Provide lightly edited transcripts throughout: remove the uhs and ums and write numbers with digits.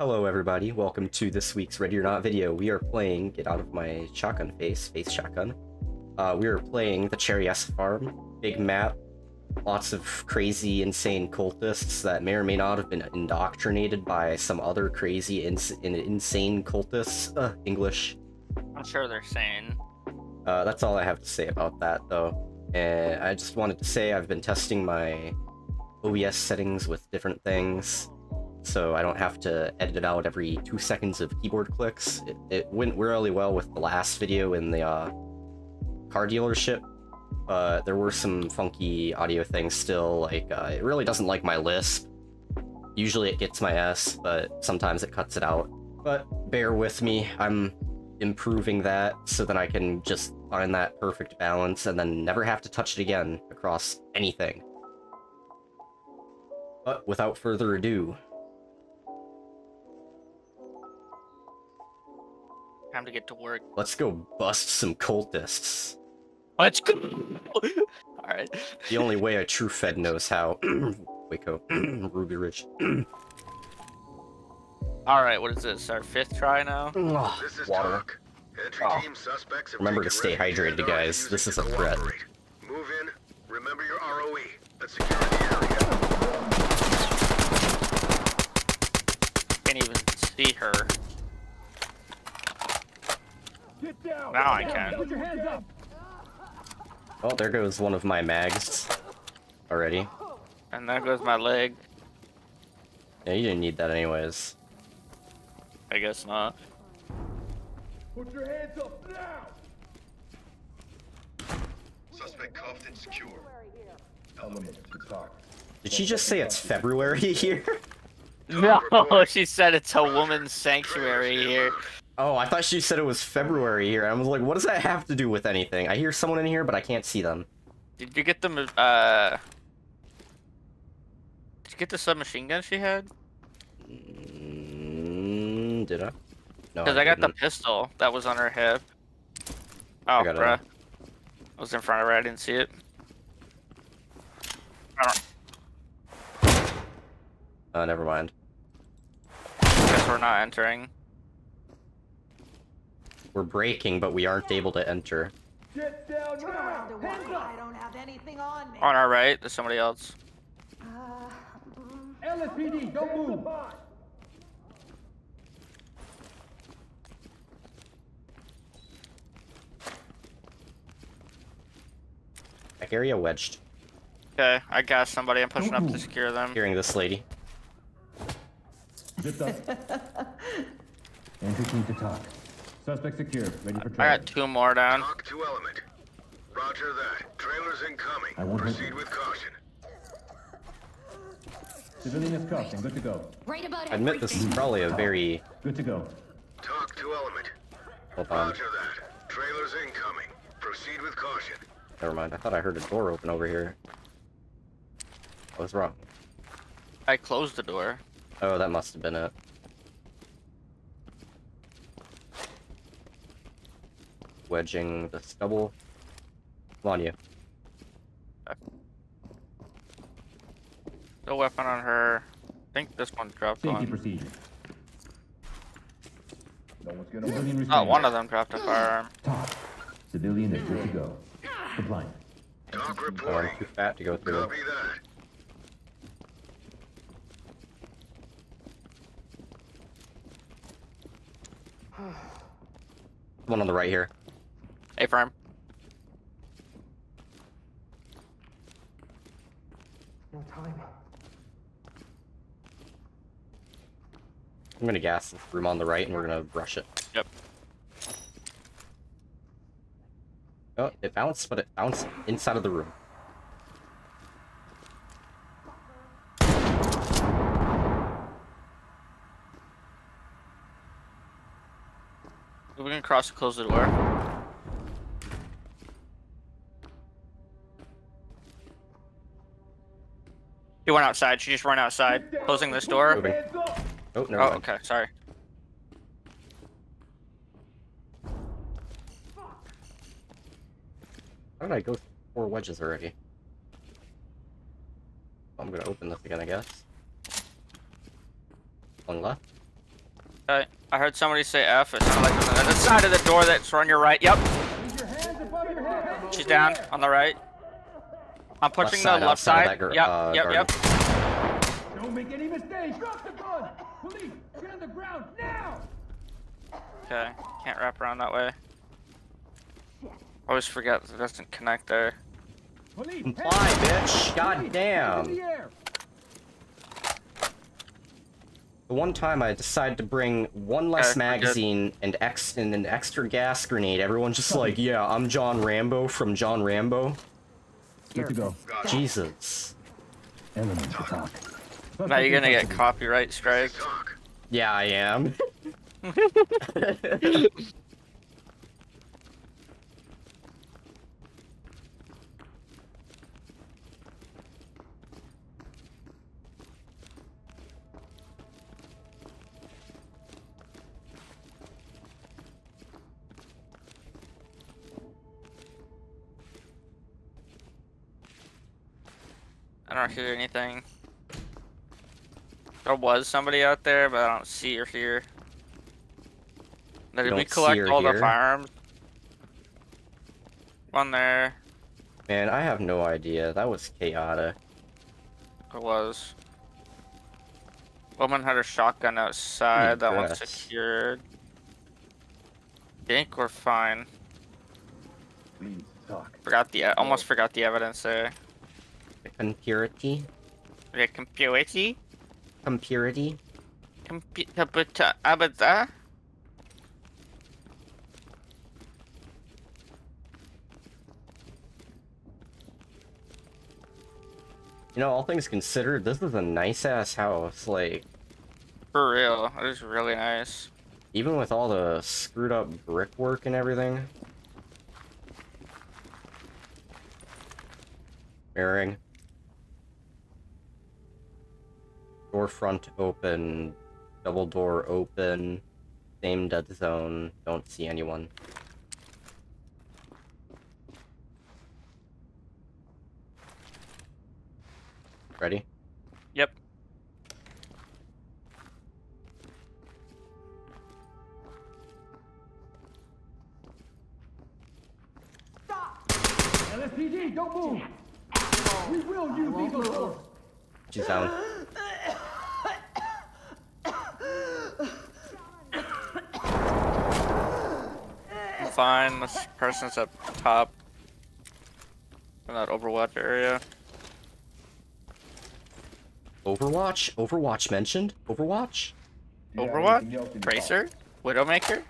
Hello everybody, welcome to this week's Ready or Not video. We are playing, get out of my shotgun face shotgun. We are playing the Cherry S farm, big map, lots of crazy insane cultists that may or may not have been indoctrinated by some other crazy insane cultists. English. I'm sure they're sane. That's all I have to say about that though. And I just wanted to say I've been testing my OBS settings with different things, so I don't have to edit it out every 2 seconds of keyboard clicks. It went really well with the last video in the car dealership. There were some funky audio things still, like it really doesn't like my lisp. Usually it gets my S, but sometimes it cuts it out. But bear with me, I'm improving that so that I can just find that perfect balance and then never have to touch it again across anything. But without further ado, time to get to work. Let's go bust some cultists. Let's go. All right. The only way a true Fed knows how. Waco, Ruby Ridge. All right, what is this? Our fifth try now. This is water. Entry team suspects have remember to stay hydrated, guys. This is a threat. Move in. Remember your ROE. Let's secure the area. Can't even see her. Now I can. Put your hands up. Oh, there goes one of my mags already. And there goes my leg. Yeah, you didn't need that anyways. I guess not. Put your hands up now. Suspect cuffed and secure. Did she just say it's February here? No, she said it's a woman's sanctuary here. Oh, I thought she said it was February here. I was like, what does that have to do with anything? I hear someone in here, but I can't see them. Did you get the submachine gun she had? Did I? No. Because I got the pistol that was on her hip. Oh, bruh. I was in front of her. I didn't see it. Never mind. Guess we're not entering. We're breaking, but we aren't able to enter. Get down now. I don't have anything on me. On our right, there's somebody else. LSPD, don't move. Back area wedged. Okay, I got somebody. I'm pushing up to secure them. Hearing this lady. Zipped up. Entry to talk. Suspect secure. Ready for trial. I got two more down. Talk to element. Roger that. Trailer's incoming. Proceed with caution. Civilian is cuffed and good to go. Right about it. I admit this is probably a very good to go. Talk to element. Hold on. Roger that. Trailer's incoming. Proceed with caution. Never mind. I thought I heard a door open over here. What's wrong? I closed the door. Oh, that must have been it. Wedging the stubble. Come on, you. No weapon on her. I think this one dropped one. Oh, one of them dropped a firearm. Top. Civilian is good to go. Compliant. Talk reporting. Oh, I'm too fat to go through. Copy that. One on the right here. A farm. No time. I'm gonna gas the room on the right and we're gonna rush it. Yep. Oh, it bounced, but it bounced inside of the room. We're gonna cross and close the door. He went outside. She just ran outside. Closing this door. Moving. Oh, no. Oh, okay. Sorry. How did I go through 4 wedges already? I'm gonna open this again, I guess. One left. I heard somebody say F. It sounded like on the other side of the door that's on your right. Yep. She's down on the right. I'm pushing the left side. Yep. Don't make any mistakes. Drop the gun. Police, get on the ground now. Okay, can't wrap around that way. Always forget it doesn't connect there. Fly, bitch. God damn. The one time I decided to bring one less magazine and an extra gas grenade, everyone's just like, yeah, I'm John Rambo from John Rambo. Good to go. Jesus. Now you're gonna get copyright strike. Yeah, I am. I don't hear anything. There was somebody out there, but I don't see or hear. Now, did we collect all the firearms? One there. Man, I have no idea. That was chaotic. It was. Woman had her shotgun outside. That one's secured. I think we're fine. Almost forgot the evidence there. Impurity. The impurity. Impurity. Impurity. You know, all things considered, this is a nice ass house. Like, for real, it is really nice. Even with all the screwed up brickwork and everything. Mirroring. Door front open, double door open, same dead zone, don't see anyone. Ready? Yep. Stop! LSPD, don't move! We will use legal force! She's down. Fine, this person's up top in that Overwatch area. Overwatch? Overwatch mentioned? Overwatch? Overwatch? Tracer? Widowmaker?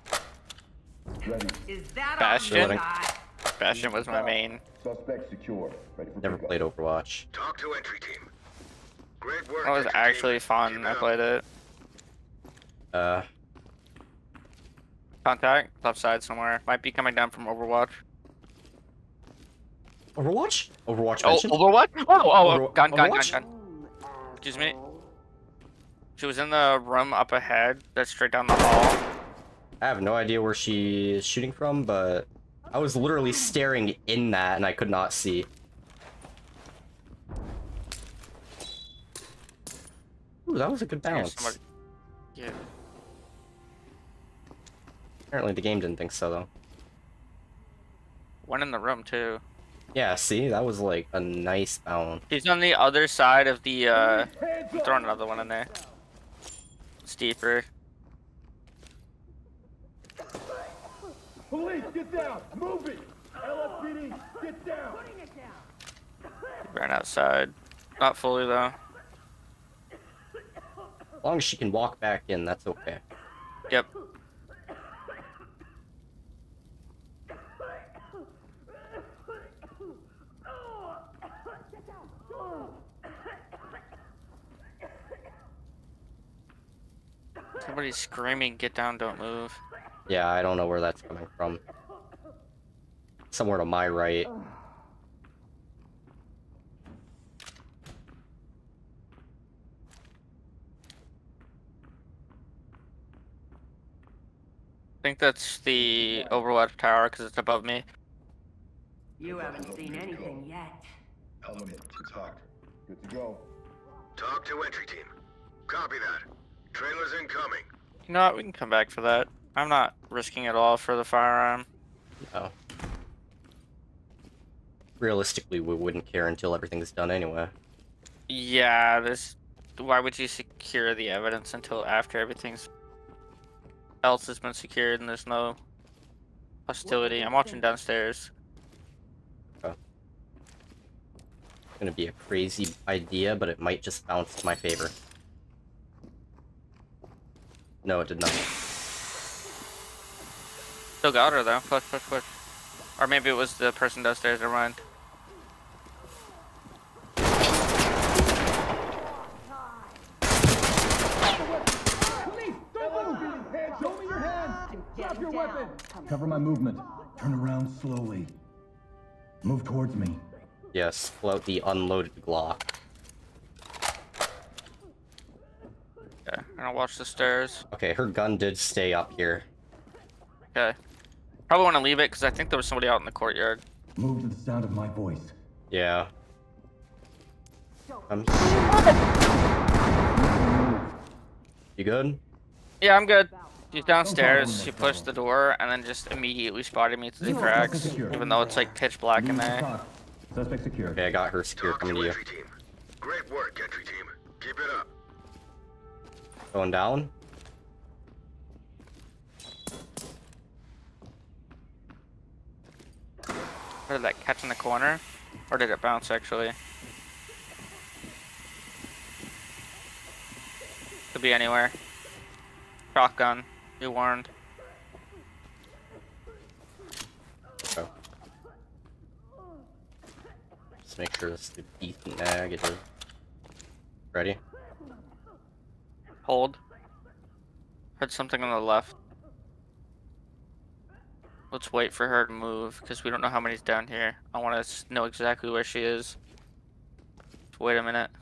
Bastion? Bastion was my main. Suspect secure. Never played Overwatch. Talk to entry team. Great work. That was actually fun. I played it. Contact, left side somewhere. Might be coming down from Overwatch. Overwatch? Overwatch mentioned? Oh, Overwatch? Oh, gun. Excuse me. She was in the room up ahead. That's straight down the hall. I have no idea where she is shooting from, but I was literally staring in that and I could not see. Ooh, that was a good bounce. Yeah. Apparently the game didn't think so, though. One in the room, too. Yeah, see? That was, like, a nice bound. He's on the other side of the, I'm throwing another one in there. It's deeper. Police, get down! Move it! LSPD, get down! Ran outside. Not fully, though. As long as she can walk back in, that's okay. Yep. Somebody's screaming, get down, don't move. Yeah, I don't know where that's coming from. Somewhere to my right. I think that's the Overwatch tower because it's above me. You haven't seen anything yet. Element to talk. Good to go. Talk to entry team. Copy that. Trailers incoming. You know what? We can come back for that. I'm not risking it all for the firearm. No. Realistically, we wouldn't care until everything's done anyway. Yeah, this... Why would you secure the evidence until after everything's else has been secured and there's no hostility? I'm watching downstairs. Oh. It's gonna be a crazy idea, but it might just bounce to my favor. No, it did not. Still got her though. Push, push, push. Or maybe it was the person downstairs. Never mind. Cover my movement. Turn around slowly. Move towards me. Yes, pull out the unloaded Glock. Okay, I'm gonna watch the stairs. Okay, her gun did stay up here. Okay. Probably want to leave it because I think there was somebody out in the courtyard. Move to the sound of my voice. Yeah. You good? Yeah, I'm good. She's downstairs, she pushed the door, and then just immediately spotted me through the cracks, even though it's like pitch black in there. Suspect secure. Okay, I got her secure. Coming to you. Great work, entry team. Keep it up. Going down? Or did that catch in the corner? Or did it bounce, actually? Could be anywhere. Shotgun. Be warned. Oh. Just make sure this is the decent negative. Ready? Hold. Heard something on the left. Let's wait for her to move because we don't know how many's down here. I want to know exactly where she is. Just wait a minute.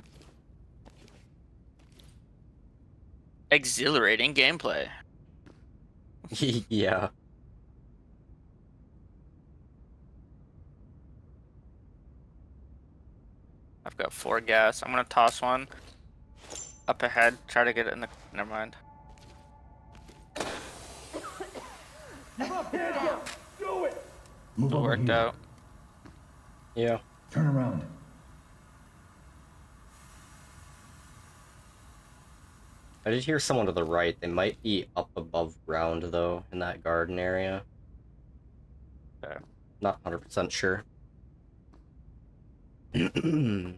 Exhilarating gameplay. Yeah. I've got 4 gas. I'm gonna toss one up ahead. Try to get it in the. Never mind. Do it. Move over. Worked out. Yeah. Turn around. I did hear someone to the right. They might be up above ground, though, in that garden area. Okay. Not 100% sure. Hamana,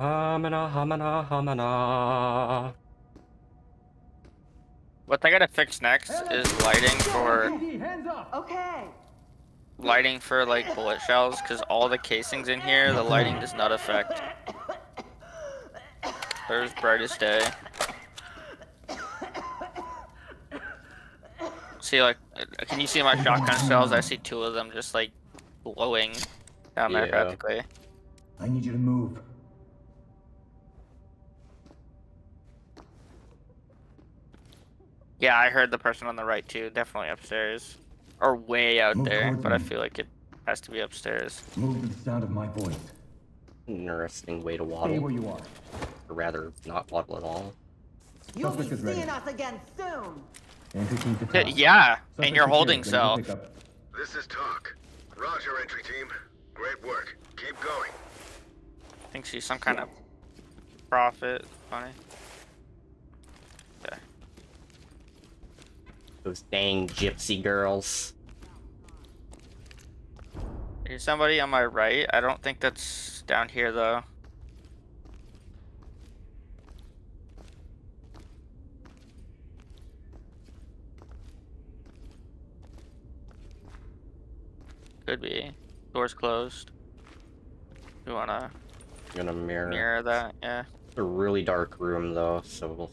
hamana, hamana. What I gotta fix next is lighting for... Okay. Lighting for, like, bullet shells, because all the casings in here, the lighting does not affect. There's brightest day. See, like, can you see my shotgun shells? I see 2 of them just like glowing down there practically. I need you to move. Yeah, I heard the person on the right too. Definitely upstairs, or way out there. But I feel like it has to be upstairs. Move to the sound of my voice. Interesting way to waddle. Stay where you are. Or rather, not waddle at all. You'll be seeing us again soon. Yeah, and you're holding cell. This is talk. Roger, entry team. Great work. Keep going. I think she's some kind of prophet. Funny. Okay. Those dang gypsy girls. There's somebody on my right. I don't think that's down here though. Could be. Door's closed. You wanna... I'm gonna mirror that, yeah. It's a really dark room though, so we'll...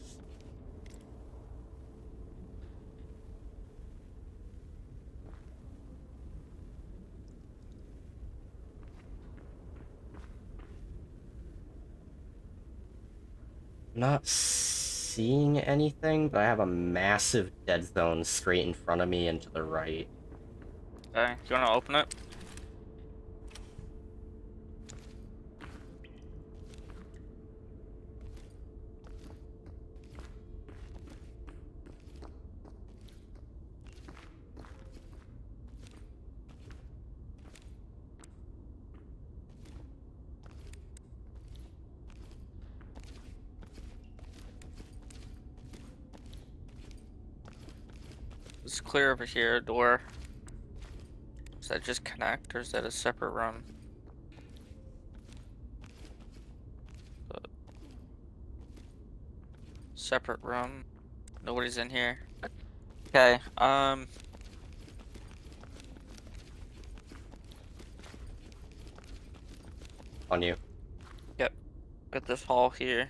I'm not seeing anything, but I have a massive dead zone straight in front of me and to the right. Okay, do you want to open it? It's clear over here, door. Does that just connect, or is that a separate room? Separate room. Nobody's in here. Okay, on you. Yep. Got this hall here.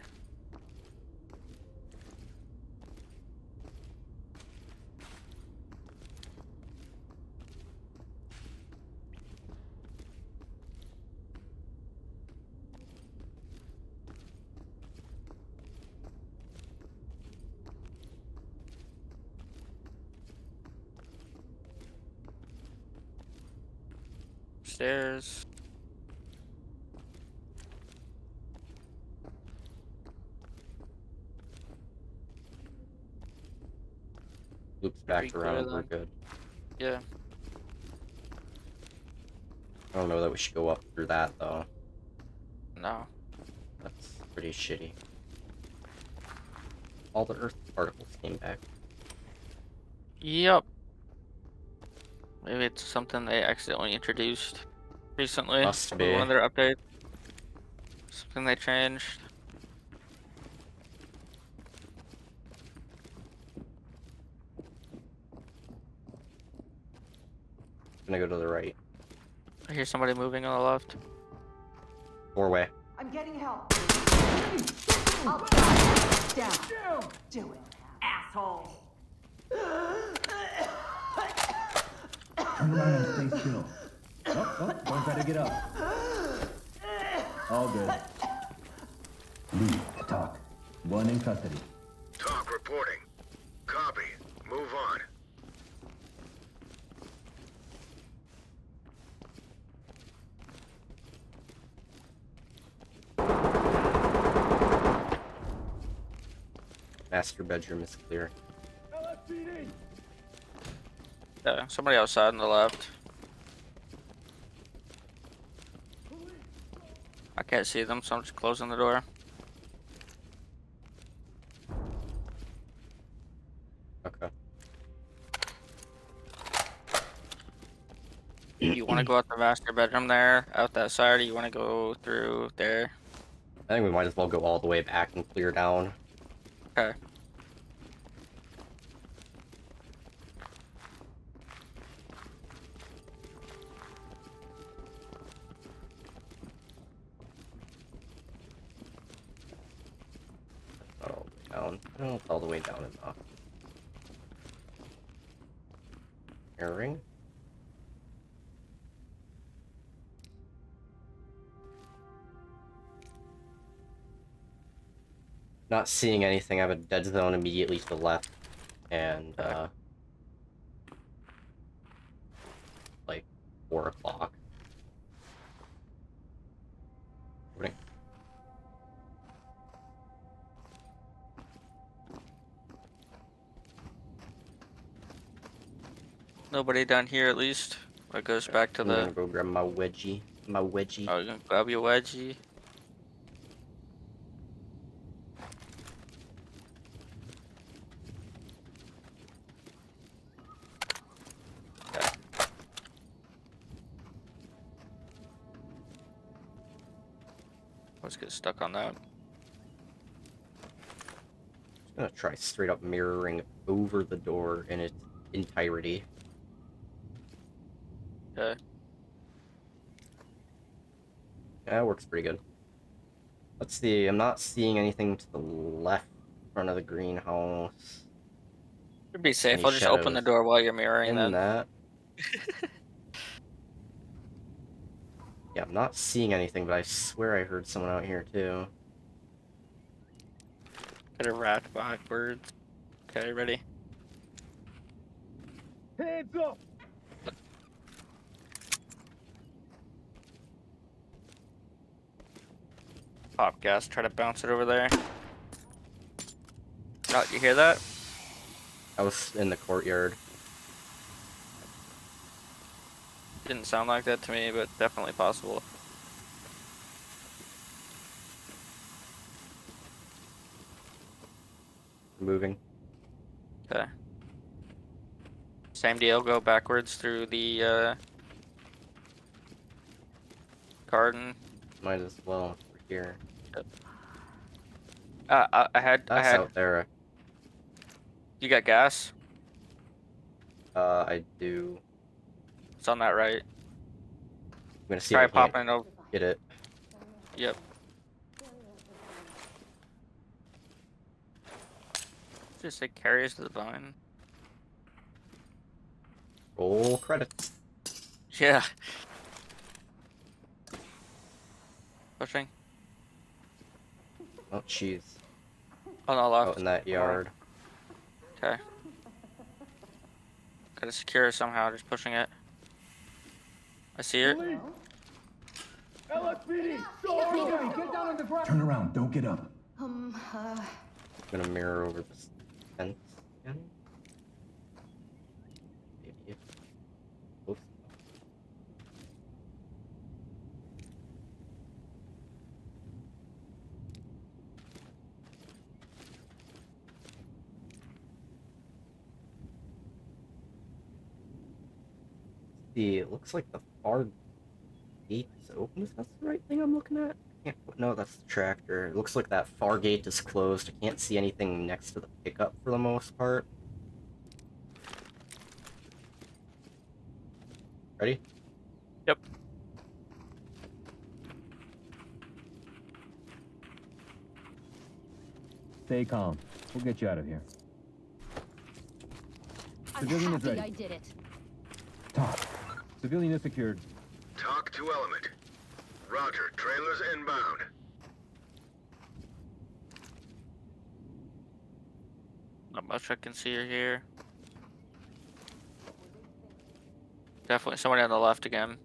Upstairs. Loops back around, we're good. Yeah. I don't know that we should go up through that, though. No. That's pretty shitty. All the earth particles came back. Yep. Maybe it's something they accidentally introduced recently. Must be. One of their updates. Something they changed. I'm gonna go to the right. I hear somebody moving on the left. Doorway. I'm getting help. I'll down. Do it, asshole. Turn around and stay still. Oh, don't try to get up. All good. Leave. Talk. One in custody. Talk reporting. Copy. Move on. Master bedroom is clear. LSPD. Yeah, somebody outside on the left. I can't see them, so I'm just closing the door. Okay. You want to go out the master bedroom there, out that side, or you want to go through there? I think we might as well go all the way back and clear down. Okay. All the way down. I don't know if all the way down is up. Airing. Not seeing anything. I have a dead zone immediately to the left, and like 4 o'clock. Opening. Nobody down here, at least. It goes back to the. I'm gonna go grab my wedgie. My wedgie. Oh, you're gonna grab your wedgie. Let's get stuck on that. I'm just gonna try straight up mirroring over the door in its entirety. Okay. Yeah, that works pretty good. Let's see, I'm not seeing anything to the left front of the greenhouse. It'd be safe. Any I'll just open the door while you're mirroring that. Yeah, I'm not seeing anything, but I swear I heard someone out here, too. Got a rat backwards. Okay, ready? Hands up! Pop gas, try to bounce it over there. Oh, you hear that? I was in the courtyard. Didn't sound like that to me, but definitely possible. Moving. Okay. Same deal, go backwards through the garden. Might as well, we're here. Yep. I had out there. You got gas? I do. It's on that right. I'm gonna see if I can get it. Yep. Just say carry us to the vine. Roll credits. Yeah. Pushing. Oh, jeez. On the left. Out in that yard. Okay. Gotta secure it somehow, just pushing it. I see it. LSPD! Get down on the ground! Turn around, don't get up. I'm gonna mirror over this fence again. Maybe if... See, it looks like the far gate is open. Is that the right thing I'm looking at? Can't, no, that's the tractor. It looks like that far gate is closed. I can't see anything next to the pickup for the most part. Ready? Yep. Stay calm. We'll get you out of here. Civilian is ready. I did it. Talk. Civilian is secured. Talk to element. Roger, trailers inbound. Not much I can see here. Definitely somebody on the left again.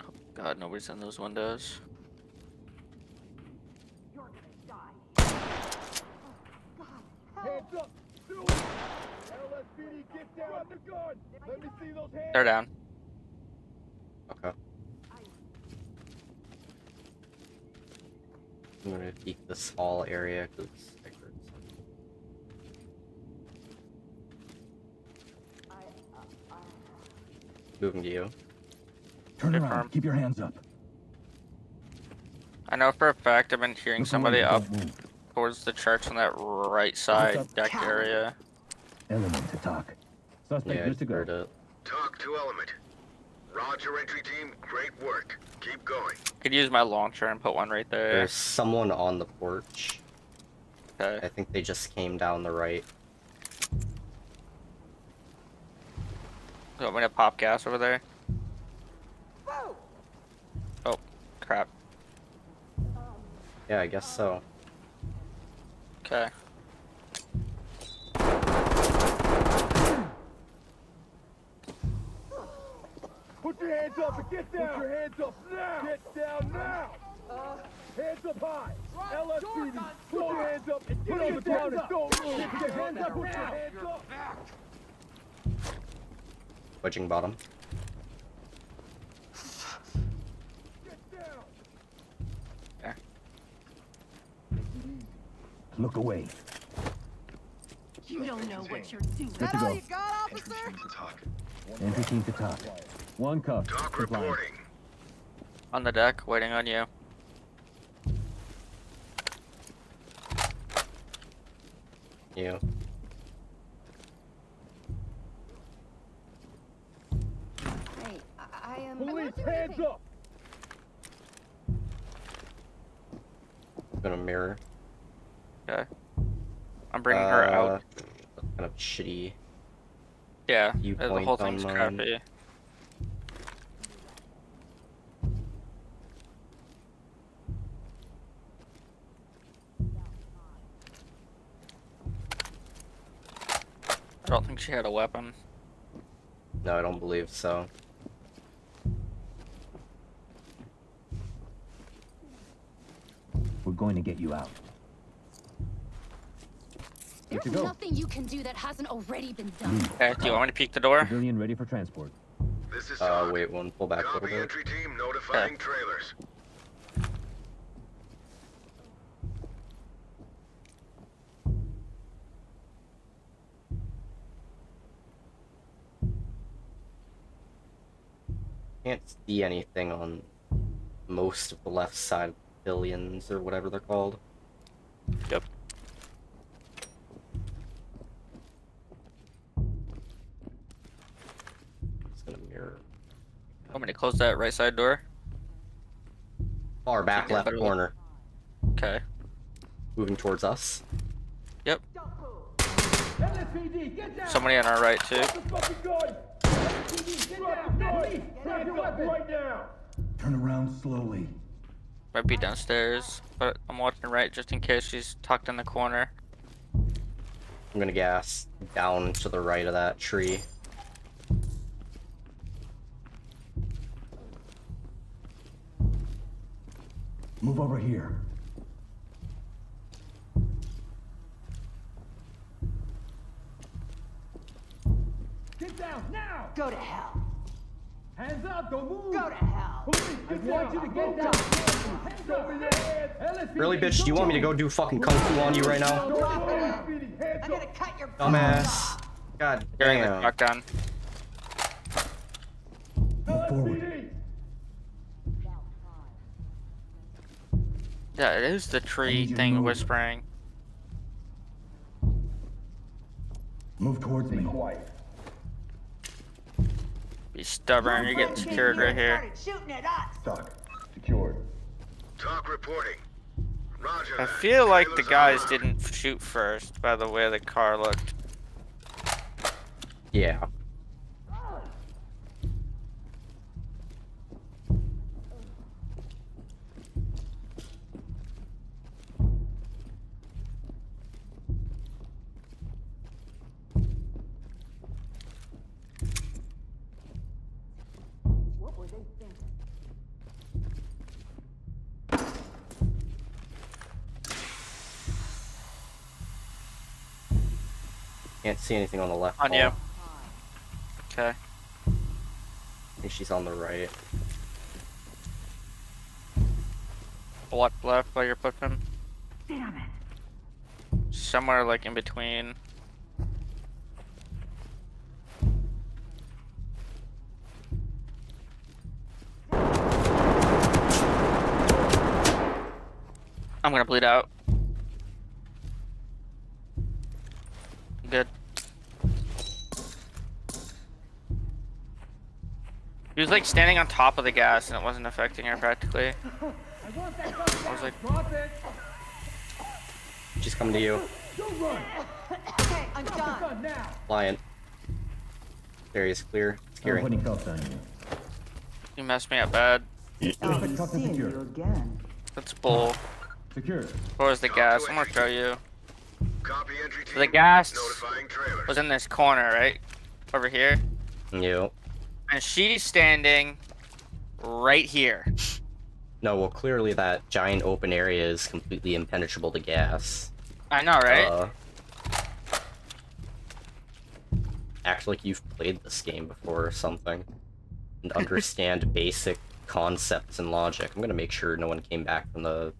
Oh god, nobody's in those windows. You're gonna die. Oh, god. Hands up! They're down. Okay. I'm gonna peek this small area because I heard something. Moving to you. Turn around. Firm. Keep your hands up. I know for a fact I've been hearing somebody up towards the church on that right side deck area. Element to talk. Suspect yeah, to go. Talk to element. Roger, entry team. Great work. Keep going. Could use my launcher and put one right there. There's someone on the porch. Okay. I think they just came down the right. So I'm gonna pop gas over there. Whoa. Oh, crap. Yeah, I guess so. Okay. Put your hands up and get down! Put your hands up now! Get down now! Hands up high! LSPD! Put your hands up and get over down and don't move! Put your hands up! Put your hands up! Wedging bottom. Get down! There. Look away. You don't know what you're doing. Is that all you got, officer? Entry team to talk. One cuff. Talk reporting. On the deck, waiting on you. You. Hey, I am. Police, hands up! Got a mirror. Okay. I'm bringing her out. Kind of shitty. Yeah. The whole thing's crappy. I don't think she had a weapon. No, I don't believe so. We're going to get you out. There's nothing you can do that hasn't already been done. Okay, do you want me to peek the door? Civilian ready for transport. This is wait, one pull back. Copy, entry team notifying trailers. Can't see anything on most of the left side of the pavilions or whatever they're called. Yep. It's gonna mirror. Want me to close that right side door? Far back left corner. Okay. Moving towards us. Yep. LSPD, get down. Somebody on our right too. Turn around slowly. Might be downstairs, but I'm watching right just in case she's tucked in the corner. I'm gonna gas down to the right of that tree. Move over here. Get down now! Go to hell! Hands up! Don't move! Go to hell! Police, I want you to get down! Hands over there! Really, bitch? Do you want me to go do fucking kung fu on you right now? I'm gonna cut your dumbass! God damn! Knock down. Go forward. Yeah, it is the tree thing whispering. Move towards me. Be stubborn, you're getting secured right here. Stuck. Secured. Talk reporting. Roger. I feel like the guys didn't shoot first by the way the car looked. Yeah. Can't see anything on the left. On wall. You. Okay. I think she's on the right. Block left while you're pushing. Damn it. Somewhere like in between. I'm gonna bleed out. Good. He was like standing on top of the gas and it wasn't affecting her practically. I was like, she's coming to you. Don't run. Okay, I'm done. Lion. There he is, clear. Scaring. You messed me up bad. That's bull. Secure. Where's the gas? I'm gonna show you. Copy entry team. The gas was in this corner, right? Over here. Yep. And she's standing right here. No, well, clearly that giant open area is completely impenetrable to gas. I know, right? Act like you've played this game before or something. And understand basic concepts and logic. I'm gonna make sure no one came back from the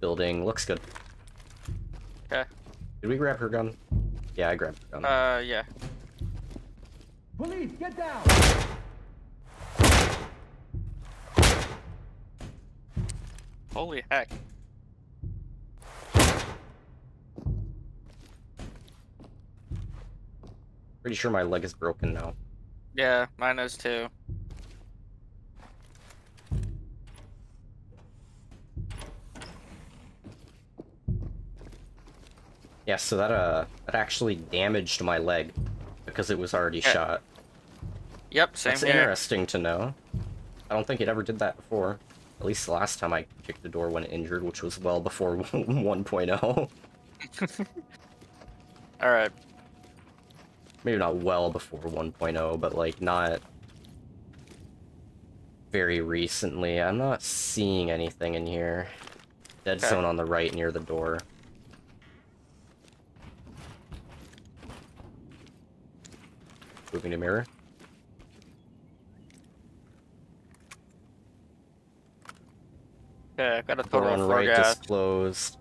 building. Looks good. Okay. Did we grab her gun? Yeah, I grabbed her gun. Yeah. Police, get down! Holy heck. Pretty sure my leg is broken now. Yeah, mine is too. Yeah, so that actually damaged my leg because it was already shot. Yep, same here. That's interesting to know. I don't think it ever did that before. At least the last time I kicked the door when injured, which was well before 1.0. All right. Maybe not well before 1.0, but like not very recently. I'm not seeing anything in here. Dead zone on the right near the door. Moving to mirror. Okay, I got a total on right disclosed.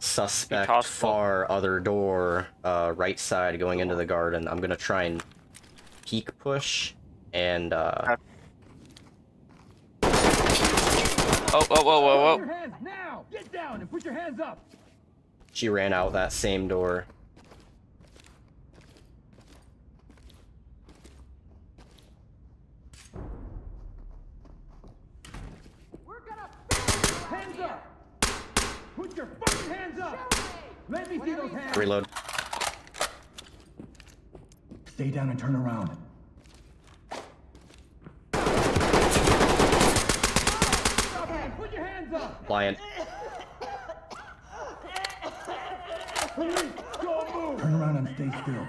Suspect far other door, right side going into the garden. I'm gonna try and peek push and Oh. Get down and put your hands up. She ran out that same door. We're gonna hands up. Put your fucking hands up. Let me see those hands. Reload. Stay down and turn around. Put your hands up. Lion. Please don't move. Turn around and stay still.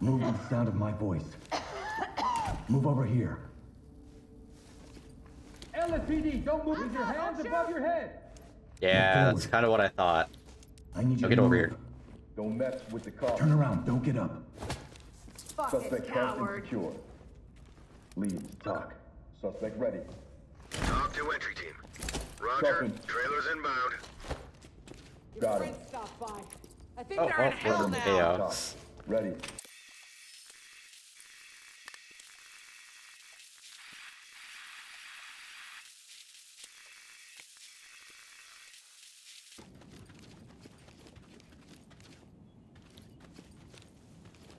Move with the sound of my voice. Move over here. LSPD, don't move with your hands above your head. Yeah, that's kind of what I thought. I need you to get over here. Don't mess with the car. Turn around. Don't get up. Suspect captain secure. Lead. Talk. Suspect ready. Talk to entry team. Roger. Stopping. Trailers inbound. Got it. I think they're in hell now. Ready.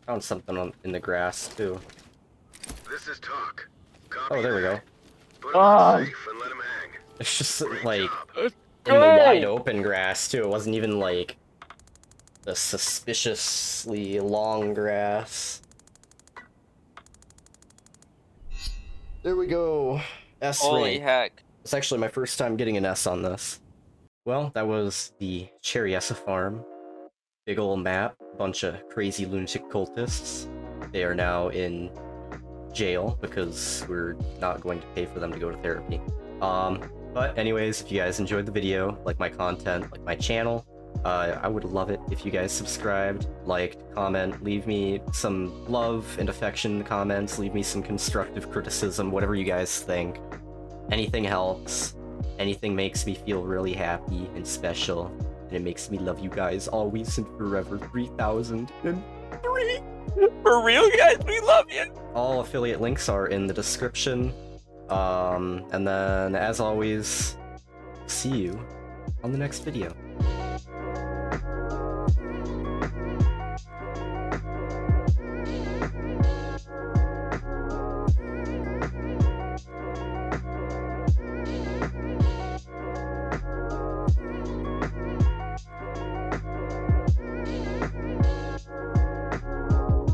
Found something in the grass too. This is talk. Copy there we go. It's just like in the wide open grass too. It wasn't even like the suspiciously long grass. There we go. S Holy rank. Heck. It's actually my first time getting an S on this. Well, that was the Cherry S farm. Big ol' map, bunch of crazy lunatic cultists. They are now in jail because we're not going to pay for them to go to therapy. But anyways, if you guys enjoyed the video, like my content, like my channel, I would love it if you guys subscribed, liked, comment, leave me some love and affection in the comments, leave me some constructive criticism, whatever you guys think. Anything helps. Anything makes me feel really happy and special. And it makes me love you guys always and forever. 3003. For real, guys, we love you. All affiliate links are in the description. And then, as always, see you on the next video.